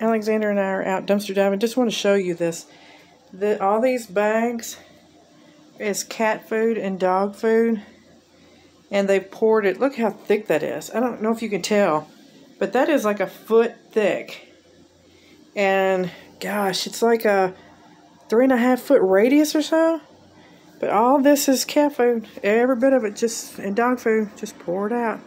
Alexander and I are out dumpster diving. Just want to show you this. All these bags is cat food and dog food, and they poured it. Look how thick that is. I don't know if you can tell, but that is like a foot thick. And gosh, it's like a 3.5 foot radius or so. But all this is cat food. Every bit of it, just and dog food, just poured out.